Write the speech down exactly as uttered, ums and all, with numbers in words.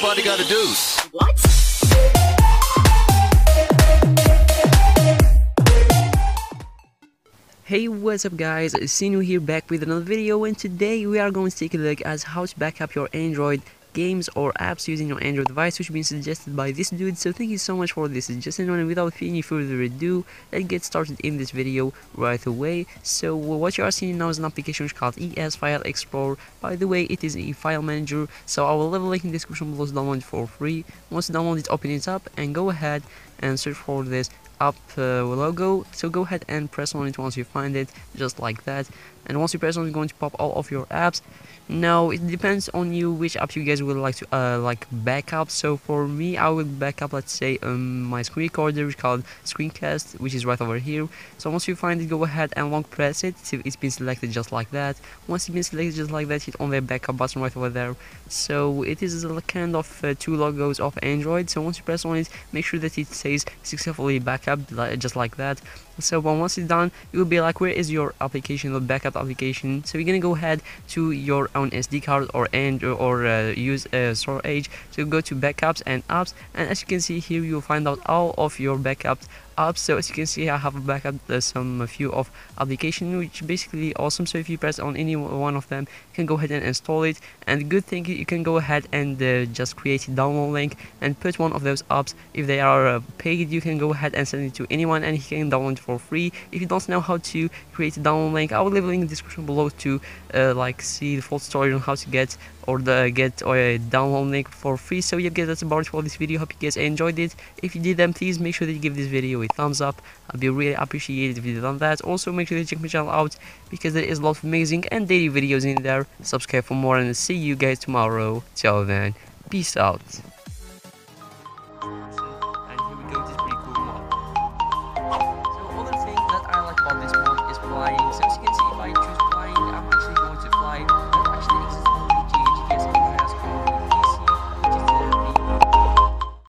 Everybody got a deuce. What? Hey, what's up guys, Sinu here back with another video, and today we are going to take a look at how to back up your Android games or apps using your Android device, which has been suggested by this dude. So thank you so much for this suggestion, and without any further ado, let's get started in this video right away. So what you are seeing now is an application which is called Es File Explorer. By the way, it is a file manager, so I will leave a link in the description below to download it for free. Once you download it, open it up and go ahead and search for this up uh, logo. So go ahead and press on it once you find it, just like that, and once you press on it, it's going to pop all of your apps. Now it depends on you which apps you guys would like to uh, like back up. So for me, I will back up, let's say, um, my screen recorder, which is called Screencast, which is right over here. So once you find it, go ahead and long press it. So it's been selected just like that. Once it's been selected just like that, hit on the backup button right over there. So it is a kind of uh, two logos of Android. So once you press on it, make sure that it says successfully back up, just like that. So but once it's done, it will be like, where is your application, the backup application? So you're gonna go ahead to your own S D card or and or uh, use uh, storage. So go to backups and apps, and as you can see here, you'll find out all of your backup apps. So as you can see, I have backed up uh, some few of application, which basically awesome. So if you press on any one of them, you can go ahead and install it. And good thing, you can go ahead and uh, just create a download link and put one of those apps. If they are uh, paid, you can go ahead and send it to anyone, and he can download it for free. If you don't know how to create a download link, I will leave a link in the description below to uh, like see the full story on how to get or the get or a download link for free. So yeah guys, that's about it for this video. Hope you guys enjoyed it. If you did, then please make sure that you give this video a thumbs up. I'd be really appreciated if you done that. Also make sure to check my channel out, because there is a lot of amazing and daily videos in there. Subscribe for more, and see you guys tomorrow. Till then, peace out.